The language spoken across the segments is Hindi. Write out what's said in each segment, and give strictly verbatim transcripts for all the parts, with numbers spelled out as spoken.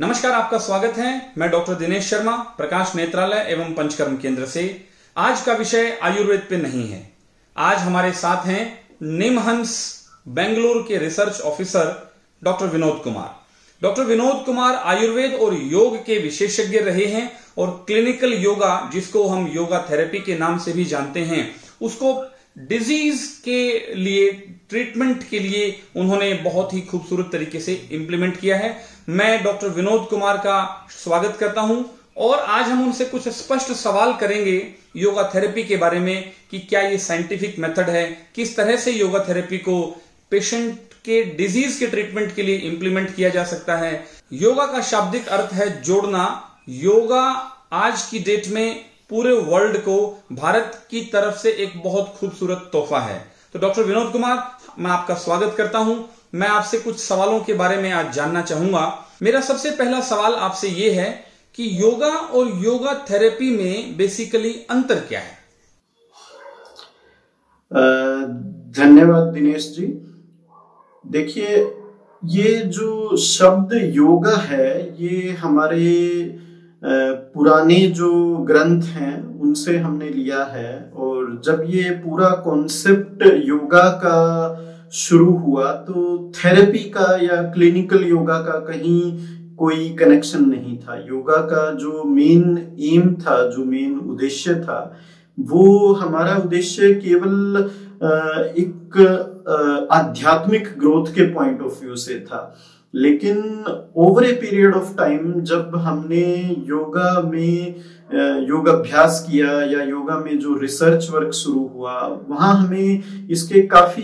नमस्कार, आपका स्वागत है। मैं डॉक्टर दिनेश शर्मा, प्रकाश नेत्रालय एवं पंचकर्म केंद्र से। आज का विषय आयुर्वेद पे नहीं है। आज हमारे साथ हैं निम्हंस बेंगलुरु के research officer doctor Vinod Kumar. Doctor Vinod Kumar Ayurveda और योग के विशेषज्ञ रहे हैं और क्लिनिकल योगा, जिसको हम योगा थेरेपी के नाम से भी जानते हैं, उसको डिजीज के लिए, ट्रीटमेंट के लिए उन्होंने बहुत ही खूबसूरत तरीके से इंप्लीमेंट किया है। मैं डॉक्टर विनोद कुमार का स्वागत करता हूं और आज हम उनसे कुछ स्पष्ट सवाल करेंगे योगा थेरेपी के बारे में कि क्या ये साइंटिफिक मेथड है, किस तरह से योगा थेरेपी को पेशेंट के डिजीज के ट्रीटमेंट के लिए इंप्लीमेंट किया जा सकता है। योगा का शाब्दिक अर्थ है जोड़ना। योगा आज की डेट में पूरे वर्ल्ड को भारत की तरफ से एक बहुत खूबसूरत तोहफा है। तो डॉक्टर विनोद कुमार, मैं आपका स्वागत करता हूं। मैं आपसे कुछ सवालों के बारे में आज जानना चाहूंगा। मेरा सबसे पहला सवाल आपसे ये है कि योगा और योगा थेरेपी में बेसिकली अंतर क्या है? धन्यवाद दिनेश जी। देखिए, ये जो शब्द योगा है, ये हमारे पुराने जो ग्रंथ हैं उनसे हमने लिया है। और जब ये पूरा कॉन्सेप्ट योगा का शुरू हुआ तो थेरेपी का या क्लिनिकल योगा का कहीं कोई कनेक्शन नहीं था। योगा का जो मेन एम था, जो मेन उद्देश्य था, वो हमारा उद्देश्य केवल एक आध्यात्मिक ग्रोथ के पॉइंट ऑफ व्यू से था। लेकिन over a period of time जब हमने योगा में योगाभ्यास किया या योगा में जो रिसर्च वर्क शुरू हुआ, वहाँ हमें इसके काफ़ी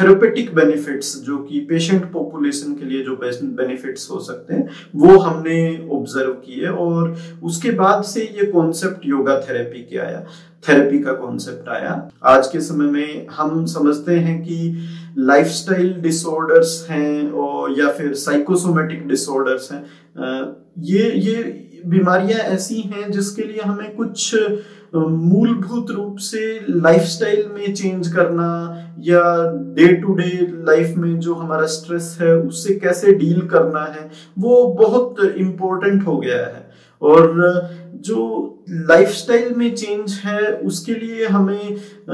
थेरेपेटिक बेनिफिट्स, जो कि पेशेंट पॉपुलेशन के लिए जो बेनिफिट्स हो सकते हैं, वो हमने ऑब्जर्व किए। और उसके बाद से ये कॉन्सेप्ट योगा थेरेपी के आया, थेरेपी का कॉन्सेप्ट आया। आज के समय में हम समझते हैं कि लाइफस्टाइल डिसऑर्डर्स हैं और या फिर साइकोसोमेटिक डिसऑर्डर्स हैं, ये ये बीमारियां ऐसी हैं जिसके लिए हमें कुछ मूलभूत रूप से लाइफस्टाइल में चेंज करना या डे टू डे लाइफ में जो हमारा स्ट्रेस है उससे कैसे डील करना है, वो बहुत इम्पोर्टेंट हो गया है। और जो लाइफस्टाइल में चेंज है उसके लिए हमें आ,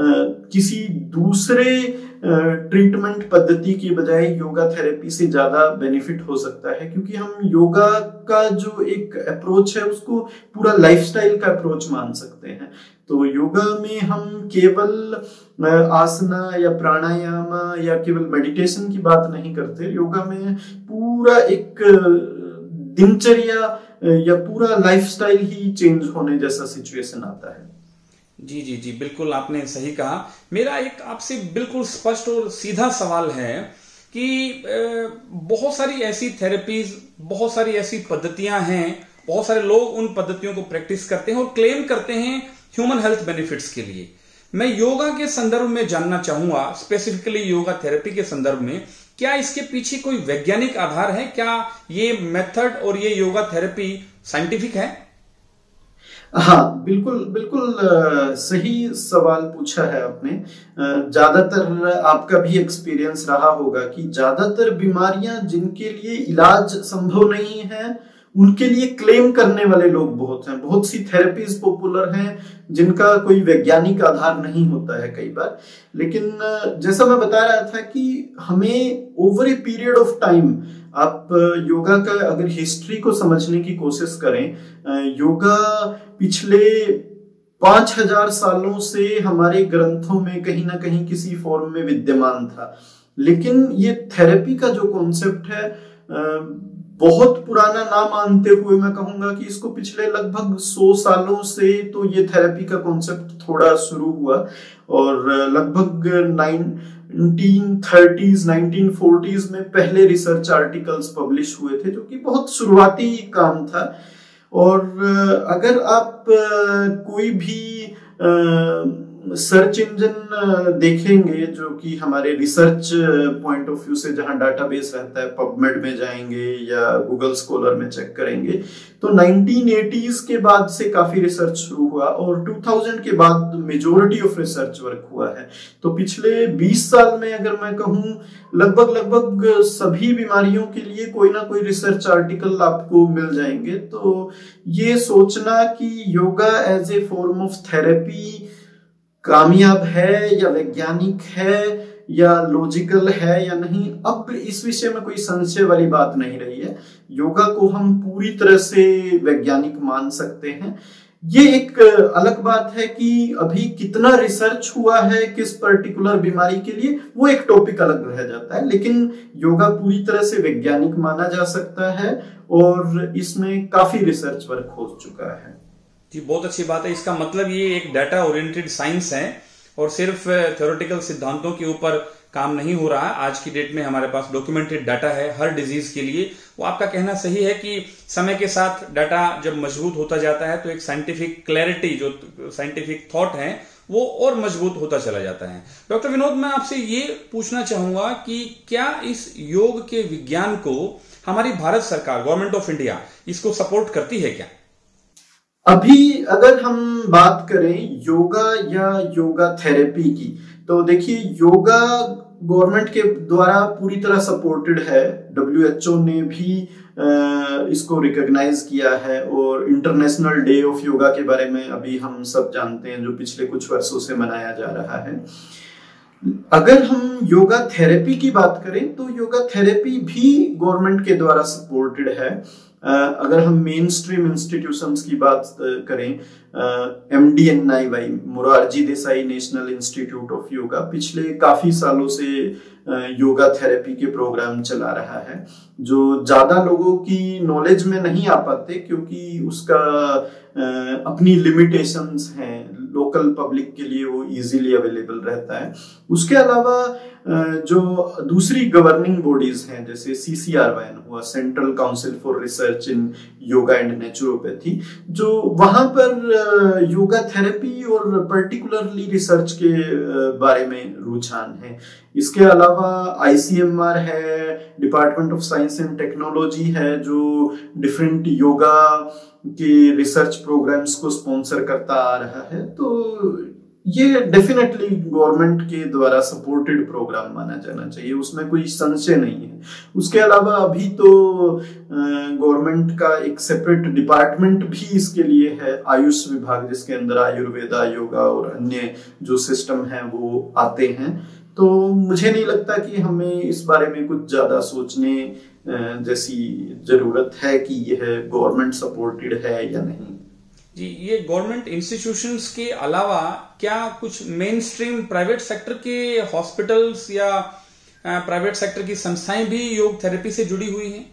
किसी दूसरे ट्रीटमेंट पद्धति की बजाय योगा थेरेपी से ज़्यादा बेनिफिट हो सकता है, क्योंकि हम योगा का जो एक अप्रोच है उसको पूरा लाइफस्टाइल का अप्रोच मान सकते हैं। तो योगा में हम केवल आसना या प्राणायाम या केवल मेडिटेशन की बात नहीं करते। योगा में पूरा एक दिनचर्या या पूरा लाइफस्टाइल ही चेंज होने जैसा सिचुएशन आता है। जी जी जी बिल्कुल, आपने सही कहा। मेरा एक आपसे बिल्कुल स्पष्ट और सीधा सवाल है कि बहुत सारी ऐसी थेरेपीज, बहुत सारी ऐसी पद्धतियां हैं, बहुत सारे लोग उन पद्धतियों को प्रैक्टिस करते हैं और क्लेम करते हैं ह्यूमन हेल्थ बेनिफिट्स के लिए। मैं योगा के संदर्भ में जानना चाहूंगा, स्पेसिफिकली योगा थेरेपी के संदर्भ में, क्या इसके पीछे कोई वैज्ञानिक आधार है? क्या ये मेथड और ये योगा थेरेपी साइंटिफिक है? हाँ, बिल्कुल बिल्कुल सही सवाल पूछा है आपने। ज़्यादातर आपका भी एक्सपीरियंस रहा होगा कि ज़्यादातर बीमारियां जिनके लिए इलाज संभव नहीं है, उनके लिए क्लेम करने वाले लोग बहुत हैं। बहुत सी थेरेपीज पॉपुलर हैं जिनका कोई वैज्ञानिक आधार नहीं होता है कई बार। लेकिन जैसा मैं बता रहा था कि हमें over a period of time, आप योगा का अगर हिस्ट्री को समझने की कोशिश करें, योगा पिछले पाँच हजार सालों से हमारे ग्रंथों में कहीं ना कहीं किसी फॉर्म में विद्यमान था। लेकिन ये थेरेपी का जो कॉन्सेप्ट है बहुत पुराना ना मानते हुए मैं कहूंगा कि इसको पिछले लगभग सौ सालों से तो ये थेरेपी का कॉन्सेप्ट थोड़ा शुरू हुआ। और लगभग नाइनटीन थर्टीज़, नाइनटीन फोर्टीज़ में पहले रिसर्च आर्टिकल्स पब्लिश हुए थे, जो कि बहुत शुरुआती काम था। और अगर आप कोई भी सर्च इंजन देखेंगे जो कि हमारे रिसर्च पॉइंट ऑफ व्यू से जहां डाटाबेस रहता है, पबमेड में जाएंगे या गूगल स्कॉलर में चेक करेंगे, तो नाइनटीन एटीज़ के बाद से काफी रिसर्च शुरू हुआ और टू थाउज़ेंड के बाद मेजोरिटी ऑफ रिसर्च वर्क हुआ है। तो पिछले बीस साल में अगर मैं कहूँ लगभग लगभग सभी बीमारियों के लिए कोई ना कोई रिसर्च आर्टिकल आपको मिल जाएंगे। तो ये सोचना कि yoga as a form of therapy कामयाब है या वैज्ञानिक है या लॉजिकल है या नहीं, अब इस विषय में कोई संशय वाली बात नहीं रही है। योगा को हम पूरी तरह से वैज्ञानिक मान सकते हैं। ये एक अलग बात है कि अभी कितना रिसर्च हुआ है किस पर्टिकुलर बीमारी के लिए, वो एक टॉपिक अलग रह जाता है, लेकिन योगा पूरी तरह से वैज्ञानिक माना जा सकता है और इसमें काफी रिसर्च वर्क हो चुका है। जी, बहुत अच्छी बात है। इसका मतलब ये एक डाटा ओरिएंटेड साइंस है और सिर्फ थ्योरेटिकल सिद्धांतों के ऊपर काम नहीं हो रहा। आज की डेट में हमारे पास डॉक्यूमेंटेड डाटा है हर डिजीज के लिए। वो आपका कहना सही है कि समय के साथ डाटा जब मजबूत होता जाता है तो एक साइंटिफिक क्लैरिटी, जो साइंटिफिक थॉट है, वो और मजबूत होता चला जाता है। डॉक्टर विनोद, मैं आपसे ये पूछना चाहूंगा कि क्या इस योग के विज्ञान को हमारी भारत सरकार, गवर्नमेंट ऑफ इंडिया, इसको सपोर्ट करती है क्या? अभी अगर हम बात करें योगा या योगा थेरेपी की, तो देखिए योगा गवर्नमेंट के द्वारा पूरी तरह सपोर्टेड है। डब्ल्यू एच ओ ने भी इसको रिकॉग्नाइज किया है और इंटरनेशनल डे ऑफ योगा के बारे में अभी हम सब जानते हैं जो पिछले कुछ वर्षों से मनाया जा रहा है। अगर हम योगा थेरेपी की बात करें तो योगा थेरेपी भी गवर्नमेंट के द्वारा सपोर्टेड है। अगर हम मेन स्ट्रीम इंस्टीट्यूशंस की बात करें, M D N I Y Morarji Desai national institute of yoga पिछले काफी सालों से योगा थेरेपी के प्रोग्राम चला रहा है, जो ज्यादा लोगों की नॉलेज में नहीं आ पाते क्योंकि उसका अपनी लिमिटेशंस हैं। लोकल पब्लिक के लिए वो इजीली अवेलेबल रहता है। उसके अलावा जो दूसरी गवर्निंग बॉडीज हैं जैसे C C R Y N हुआ, central council for research in yoga and naturopathy, जो वहां पर योगा थेरेपी और पर्टिकुलरली रिसर्च के बारे में रुझान है। इसके अलावा आई सी एम आर है, department of science and technology है, जो डिफरेंट योगा के रिसर्च प्रोग्राम्स को स्पॉन्सर करता आ रहा है। तो ये डेफिनेटली गवर्नमेंट के द्वारा सपोर्टेड प्रोग्राम माना जाना चाहिए, उसमें कोई संशय नहीं है। उसके अलावा अभी तो गवर्नमेंट का एक सेपरेट डिपार्टमेंट भी इसके लिए है, आयुष विभाग, जिसके अंदर आयुर्वेदा, योगा और अन्य जो सिस्टम है वो आते हैं। तो मुझे नहीं लगता कि हमें इस बारे में कुछ ज्यादा सोचने जैसी जरूरत है कि यह गवर्नमेंट सपोर्टेड है या नहीं। जी, ये गवर्नमेंट इंस्टीट्यूशंस के अलावा क्या कुछ मेन स्ट्रीम प्राइवेट सेक्टर के हॉस्पिटल्स या प्राइवेट सेक्टर की संस्थाएं भी योग थेरेपी से जुड़ी हुई हैं?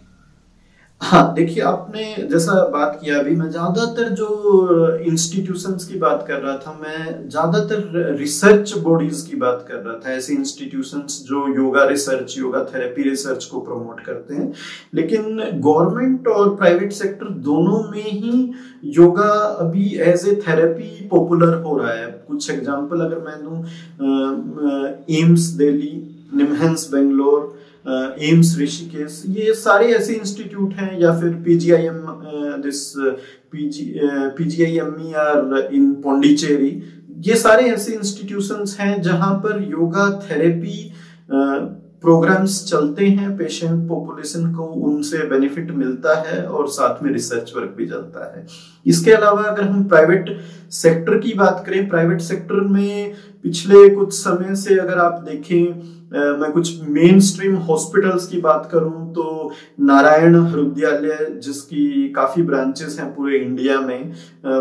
हाँ, देखिए आपने जैसा बात किया, अभी मैं ज़्यादातर जो इंस्टीट्यूशंस की बात कर रहा था, मैं ज़्यादातर रिसर्च बॉडीज़ की बात कर रहा था, ऐसे इंस्टीट्यूशंस जो yoga research, yoga therapy research को प्रमोट करते हैं। लेकिन गवर्नमेंट और प्राइवेट सेक्टर दोनों में ही योगा अभी एज ए थेरेपी पॉपुलर हो रहा है। कुछ एग्जाम्पल अगर मैं दूँ, एम्स दिल्ली, निम्हंस बेंगलोर, एम्स ऋषिकेश, ये सारे ऐसे इंस्टीट्यूट हैं, या फिर PGIM this PG PGIM R in Pondicherry, ये सारे ऐसे इंस्टीट्यूशंस हैं जहां पर योगा थेरेपी प्रोग्राम्स चलते हैं। पेशेंट पॉपुलेशन को उनसे बेनिफिट मिलता है और साथ में रिसर्च वर्क भी चलता है। इसके अलावा अगर हम प्राइवेट सेक्टर की बात करें, प्राइवेट सेक्टर में पिछले कुछ समय से अगर आप देखें, मैं कुछ मेन स्ट्रीम हॉस्पिटल्स की बात करूं तो नारायण हृदयालय, जिसकी काफ़ी ब्रांचेस हैं पूरे इंडिया में,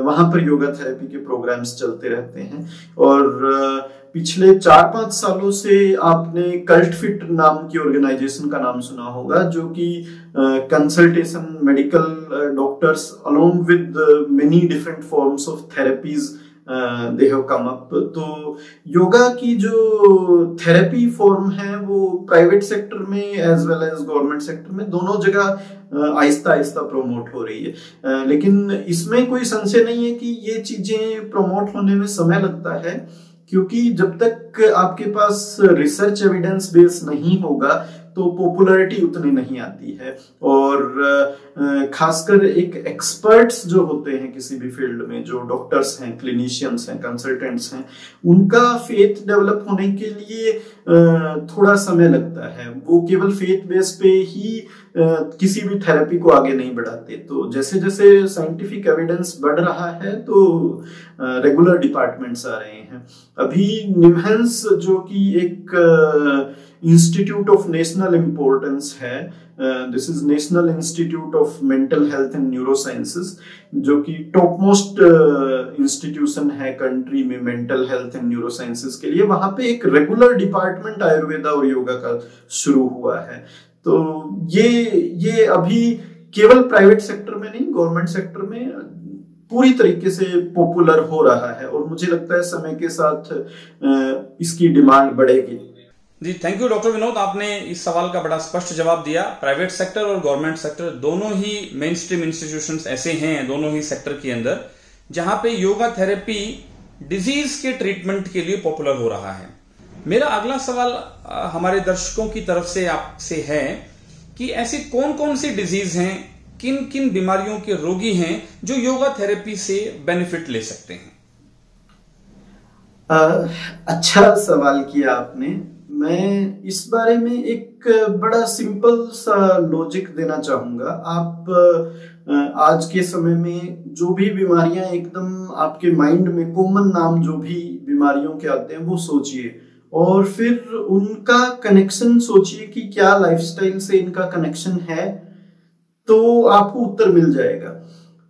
वहां पर योगा थेरेपी के प्रोग्राम्स चलते रहते हैं। और पिछले चार पाँच सालों से आपने कल्ट फिट नाम की ऑर्गेनाइजेशन का नाम सुना होगा, जो कि consultation medical doctors along with many different forms of therapies they have come up. तो योगा की जो थेरेपी फॉर्म है वो प्राइवेट सेक्टर में as well as government sector में दोनों जगह आहिस्ता आहिस्ता प्रमोट हो रही है। लेकिन इसमें कोई संशय नहीं है कि ये चीजें प्रमोट होने में समय लगता है। क्योंकि जब तक आपके पास रिसर्च एविडेंस बेस नहीं होगा तो पॉपुलैरिटी उतनी नहीं आती है। और खासकर एक एक्सपर्ट्स जो होते हैं किसी भी फील्ड में, जो डॉक्टर्स हैं, क्लिनिशियंस हैं, कंसल्टेंट्स हैं, उनका फेथ डेवलप होने के लिए थोड़ा समय लगता है। वो केवल फेथ बेस पे ही किसी भी थेरेपी को आगे नहीं बढ़ाते। तो जैसे जैसे साइंटिफिक एविडेंस बढ़ रहा है तो रेगुलर डिपार्टमेंट्स आ रहे हैं। अभी निम्हंस जो कि एक इंस्टीट्यूट ऑफ नेशनल इम्पोर्टेंस है, this is national institute of mental health and neuro sciences, जो कि टॉप मोस्ट इंस्टीट्यूशन है कंट्री में mental health and neuro sciences के लिए। वहां पे एक रेगुलर डिपार्टमेंट आयुर्वेदा और योगा का शुरू हुआ है। तो ये ये अभी केवल प्राइवेट सेक्टर में नहीं, गवर्नमेंट सेक्टर में पूरी तरीके से पॉपुलर हो रहा है और मुझे लगता है समय के साथ इसकी डिमांड बढ़ेगी। जी, थैंक यू डॉक्टर विनोद, आपने इस सवाल का बड़ा स्पष्ट जवाब दिया। प्राइवेट सेक्टर और गवर्नमेंट सेक्टर दोनों ही मेन स्ट्रीम इंस्टीट्यूशंस ऐसे हैं, दोनों ही सेक्टर के अंदर, जहां पे योगा थेरेपी डिजीज के ट्रीटमेंट के लिए पॉपुलर हो रहा है। मेरा अगला सवाल हमारे दर्शकों की तरफ से आपसे है कि ऐसी कौन कौन सी डिजीज हैं, किन किन बीमारियों के रोगी हैं जो योगा थेरेपी से बेनिफिट ले सकते हैं? आ, अच्छा सवाल किया आपने। मैं इस बारे में एक बड़ा सिंपल सा लॉजिक देना चाहूँगा। आप आज के समय में जो भी बीमारियां एकदम आपके माइंड में कॉमन नाम जो भी बीमारियों के आते हैं वो सोचिए और फिर उनका कनेक्शन सोचिए कि क्या लाइफस्टाइल से इनका कनेक्शन है, तो आपको उत्तर मिल जाएगा।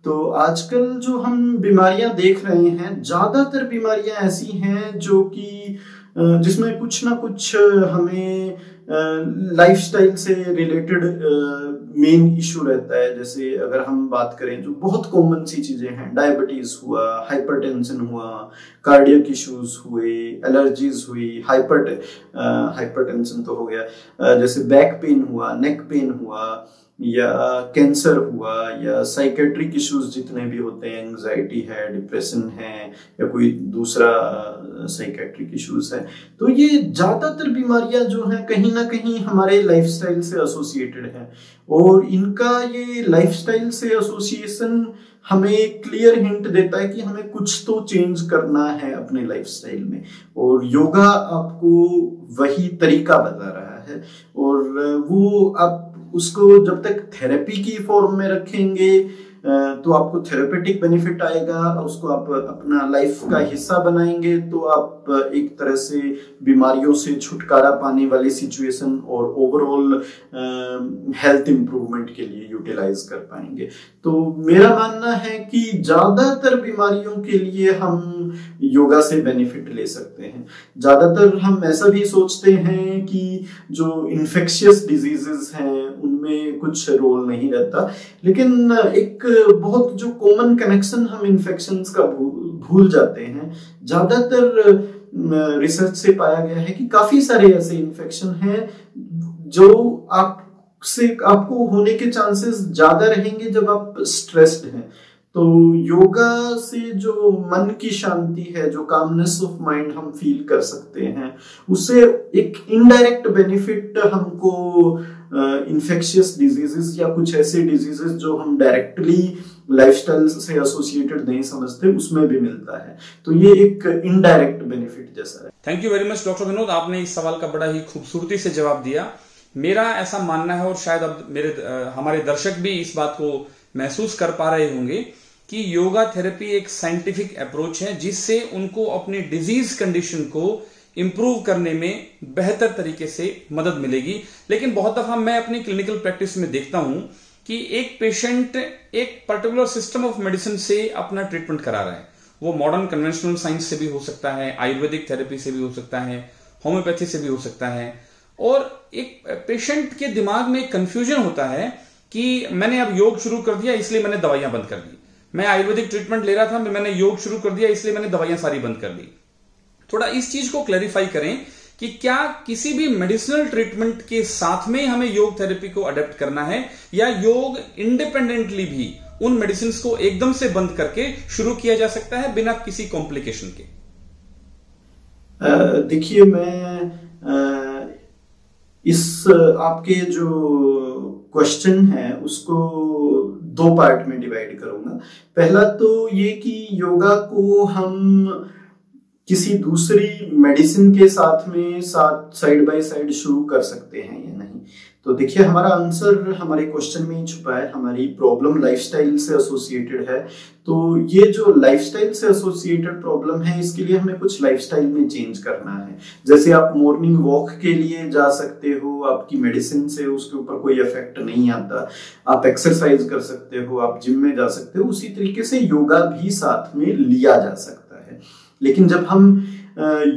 तो आजकल जो हम बीमारियां देख रहे हैं, ज़्यादातर बीमारियां ऐसी हैं जो कि जिसमें कुछ ना कुछ हमें लाइफस्टाइल से रिलेटेड मेन इशू रहता है। जैसे अगर हम बात करें जो बहुत कॉमन सी चीज़ें हैं, डायबिटीज़ हुआ, हाइपरटेंशन हुआ, कार्डियक इश्यूज हुए, एलर्जीज हुई, हाइपर हाइपरटेंशन तो हो गया, जैसे बैक पेन हुआ, नेक पेन हुआ, या कैंसर हुआ, या साइकेट्रिक इश्यूज जितने भी होते हैं, एंग्जाइटी है, डिप्रेशन है, या कोई दूसरा साइकेट्रिक इश्यूज है। तो ये ज़्यादातर बीमारियां जो हैं कहीं ना कहीं हमारे लाइफस्टाइल से एसोसिएटेड हैं और इनका ये लाइफस्टाइल से एसोसिएशन हमें क्लियर हिंट देता है कि हमें कुछ तो चेंज करना है अपने लाइफस्टाइल में, और योगा आपको वही तरीका बता रहा है। और वो आप उसको जब तक थेरेपी की फॉर्म में रखेंगे तो आपको थेरेपेटिक बेनिफिट आएगा, उसको आप अपना लाइफ का हिस्सा बनाएंगे तो आप एक तरह से बीमारियों से छुटकारा पाने वाली सिचुएशन और ओवरऑल हेल्थ इम्प्रूवमेंट के लिए यूटिलाइज कर पाएंगे। तो मेरा मानना है कि ज़्यादातर बीमारियों के लिए हम योगा से बेनिफिट ले सकते हैं। ज़्यादातर हम ऐसा भी सोचते हैं कि जो इन्फेक्शियस डिजीजेज हैं उनमें कुछ रोल नहीं रहता, लेकिन एक बहुत जो कॉमन कनेक्शन हम इन्फेक्शंस का भूल जाते हैं। ज्यादातर रिसर्च से पाया गया है कि काफी सारे ऐसे इन्फेक्शन हैं जो आपसे आपको होने के चांसेस ज्यादा रहेंगे जब आप स्ट्रेस्ड हैं। तो योगा से जो मन की शांति है, जो कामनेस ऑफ माइंड हम फील कर सकते हैं, उससे एक इनडायरेक्ट बेनिफिट हमको इन्फेक्शियस uh, डिजीजेस या कुछ ऐसे डिजीजेस जो हम डायरेक्टली लाइफस्टाइल से एसोसिएटेड नहीं समझते उसमें भी मिलता है। तो ये एक इनडायरेक्ट बेनिफिट जैसा है। Thank you very much doctor Vinod, आपने इस सवाल का बड़ा ही खूबसूरती से जवाब दिया। मेरा ऐसा मानना है और शायद अब मेरे हमारे दर्शक भी इस बात को महसूस कर पा रहे होंगे कि योगा थेरेपी एक साइंटिफिक अप्रोच है जिससे उनको अपनी डिजीज कंडीशन को इम्प्रूव करने में बेहतर तरीके से मदद मिलेगी। लेकिन बहुत दफा मैं अपनी क्लिनिकल प्रैक्टिस में देखता हूं कि एक पेशेंट एक पर्टिकुलर सिस्टम ऑफ मेडिसिन से अपना ट्रीटमेंट करा रहा है। वो मॉडर्न कन्वेंशनल साइंस से भी हो सकता है, आयुर्वेदिक थेरेपी से भी हो सकता है, होम्योपैथी से भी हो सकता है। और एक पेशेंट के दिमाग में कंफ्यूजन होता है कि मैंने अब योग शुरू कर दिया इसलिए मैंने दवाइयां बंद कर दी, मैं आयुर्वेदिक ट्रीटमेंट ले रहा था मैंने योग शुरू कर दिया इसलिए मैंने दवाइयां सारी बंद कर दी। थोड़ा इस चीज को क्लैरिफाई करें कि क्या किसी भी मेडिसिनल ट्रीटमेंट के साथ में हमें योग थेरेपी को अडेप्ट करना है या योग इंडिपेंडेंटली भी उन मेडिसिन को एकदम से बंद करके शुरू किया जा सकता है बिना किसी कॉम्प्लिकेशन के? देखिए, मैं इस आपके जो क्वेश्चन है उसको दो पार्ट में डिवाइड करूंगा। पहला तो ये कि योगा को हम किसी दूसरी मेडिसिन के साथ में साथ साइड बाय साइड शुरू कर सकते हैं या नहीं। तो देखिए, हमारा आंसर हमारे क्वेश्चन में ही छुपा है। हमारी प्रॉब्लम लाइफस्टाइल से एसोसिएटेड है, तो ये जो लाइफस्टाइल से एसोसिएटेड प्रॉब्लम है, इसके लिए हमें कुछ लाइफस्टाइल में चेंज करना है। जैसे आप मॉर्निंग वॉक के लिए जा सकते हो, आपकी मेडिसिन से उसके ऊपर कोई इफेक्ट नहीं आता, आप एक्सरसाइज कर सकते हो, आप जिम में जा सकते हो, उसी तरीके से योगा भी साथ में लिया जा सकता है। लेकिन जब हम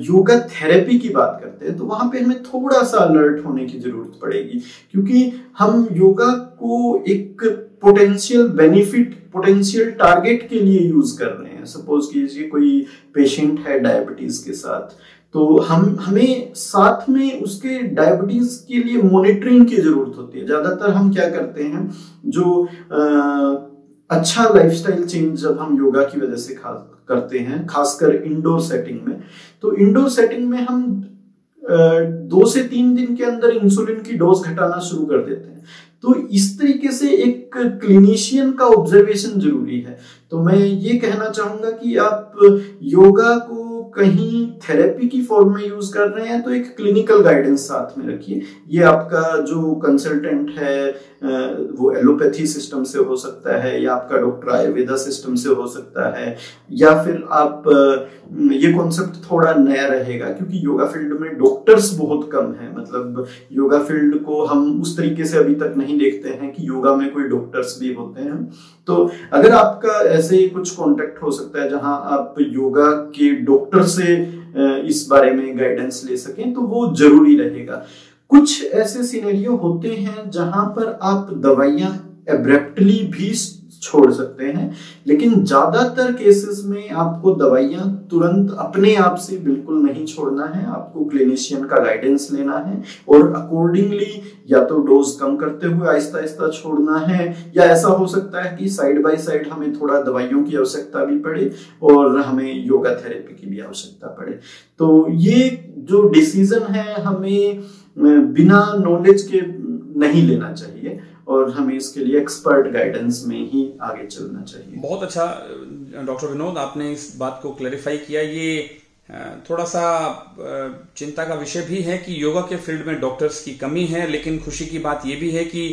योगा थेरेपी की बात करते हैं तो वहां पे हमें थोड़ा सा अलर्ट होने की जरूरत पड़ेगी, क्योंकि हम योगा को एक पोटेंशियल बेनिफिट, पोटेंशियल टारगेट के लिए यूज कर रहे हैं। सपोज कीजिए कोई पेशेंट है डायबिटीज के साथ, तो हम हमें साथ में उसके डायबिटीज के लिए मॉनिटरिंग की जरूरत होती है। ज्यादातर हम क्या करते हैं, जो आ, अच्छा लाइफस्टाइल चेंज जब हम योगा की वजह से खा करते हैं, खासकर इंडोर सेटिंग में, तो इंडोर सेटिंग में हम दो से तीन दिन के अंदर इंसुलिन की डोज घटाना शुरू कर देते हैं। तो इस तरीके से एक क्लिनिशियन का ऑब्जर्वेशन जरूरी है। तो मैं ये कहना चाहूंगा कि आप योगा को कहीं थेरेपी की फॉर्म में यूज कर रहे हैं तो एक क्लिनिकल गाइडेंस साथ में रखिए। ये आपका जो कंसल्टेंट है वो एलोपैथी सिस्टम से हो सकता है, या आपका डॉक्टर आयुर्वेदा सिस्टम से हो सकता है, या फिर आप, ये कॉन्सेप्ट थोड़ा नया रहेगा क्योंकि योगा फील्ड में डॉक्टर्स बहुत कम है। मतलब योगा फील्ड को हम उस तरीके से अभी तक नहीं देखते हैं कि योगा में कोई डॉक्टर्स भी होते हैं। तो अगर आपका ऐसे कुछ कॉन्टेक्ट हो सकता है जहां आप योगा के डॉक्टर से इस बारे में गाइडेंस ले सकें तो वो जरूरी रहेगा। कुछ ऐसे सिनेरियो होते हैं जहां पर आप दवाइयां एब्रप्टली भी छोड़ सकते हैं, लेकिन ज्यादातर केसेस में आपको दवाइयां तुरंत अपने आप से बिल्कुल नहीं छोड़ना है। आपको क्लिनिशियन का गाइडेंस लेना है और अकॉर्डिंगली या तो डोज कम करते हुए आहिस्ता आहिस्ता छोड़ना है, या ऐसा हो सकता है कि साइड बाय साइड हमें थोड़ा दवाइयों की आवश्यकता भी पड़े और हमें योगा थेरेपी की भी आवश्यकता पड़े। तो ये जो डिसीजन है हमें बिना नॉलेज के नहीं लेना चाहिए और हमें इसके लिए एक्सपर्ट गाइडेंस में ही आगे चलना चाहिए। बहुत अच्छा डॉक्टर विनोद, आपने इस बात को क्लैरिफाई किया। ये थोड़ा सा चिंता का विषय भी है कि योगा के फील्ड में डॉक्टर्स की कमी है, लेकिन खुशी की बात यह भी है कि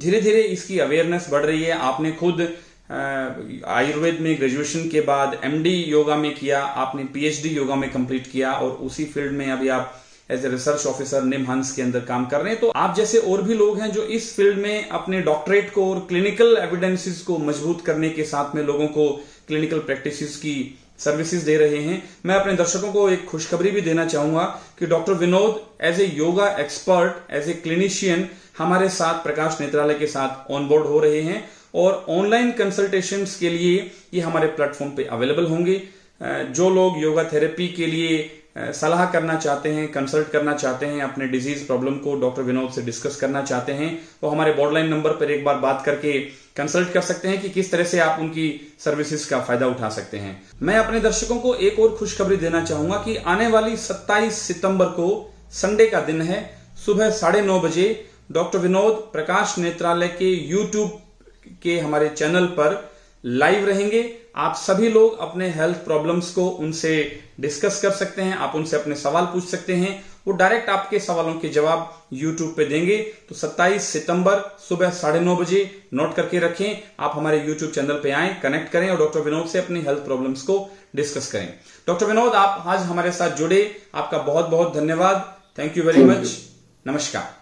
धीरे धीरे इसकी अवेयरनेस बढ़ रही है। आपने खुद आयुर्वेद में ग्रेजुएशन के बाद एमडी योगा में किया, आपने पीएचडी योगा में कंप्लीट किया और उसी फील्ड में अभी आप as a research officer NIMHANS के अंदर काम कर रहे हैं। तो आप जैसे और भी लोग हैं जो इस फील्ड में अपने डॉक्टरेट को और क्लिनिकल एविडेंसेस को मजबूत करने के साथ में लोगों को क्लिनिकल प्रैक्टिसेस की सर्विसेज दे रहे हैं। मैं अपने दर्शकों को एक खुशखबरी भी देना चाहूंगा कि doctor Vinod as a yoga expert, as a clinician हमारे साथ प्रकाश नेत्रालय के साथ ऑनबोर्ड हो रहे हैं और ऑनलाइन कंसल्टेशन के लिए ये हमारे प्लेटफॉर्म पे अवेलेबल होंगे। जो लोग योगा थेरेपी के लिए सलाह करना चाहते हैं, कंसल्ट करना चाहते हैं, अपने डिजीज प्रॉब्लम को डॉक्टर विनोद से डिस्कस करना चाहते हैं, वो हमारे बॉर्डलाइन नंबर पर एक बार बात करके कंसल्ट कर सकते हैं कि किस तरह से आप उनकी सर्विसेज का फायदा उठा सकते हैं। मैं अपने दर्शकों को एक और खुशखबरी देना चाहूंगा कि आने वाली सत्ताईस सितंबर को संडे का दिन है, सुबह साढ़े नौ बजे डॉक्टर विनोद प्रकाश नेत्रालय के यूट्यूब के हमारे चैनल पर लाइव रहेंगे। आप सभी लोग अपने हेल्थ प्रॉब्लम्स को उनसे डिस्कस कर सकते हैं, आप उनसे अपने सवाल पूछ सकते हैं, वो डायरेक्ट आपके सवालों के जवाब YouTube पे देंगे। तो सत्ताईस सितंबर सुबह साढ़े नौ बजे नोट करके रखें, आप हमारे YouTube चैनल पे आएं, कनेक्ट करें और डॉक्टर विनोद से अपनी हेल्थ प्रॉब्लम्स को डिस्कस करें। डॉक्टर विनोद, आप आज हमारे साथ जुड़े, आपका बहुत बहुत धन्यवाद। Thank you very much. नमस्कार।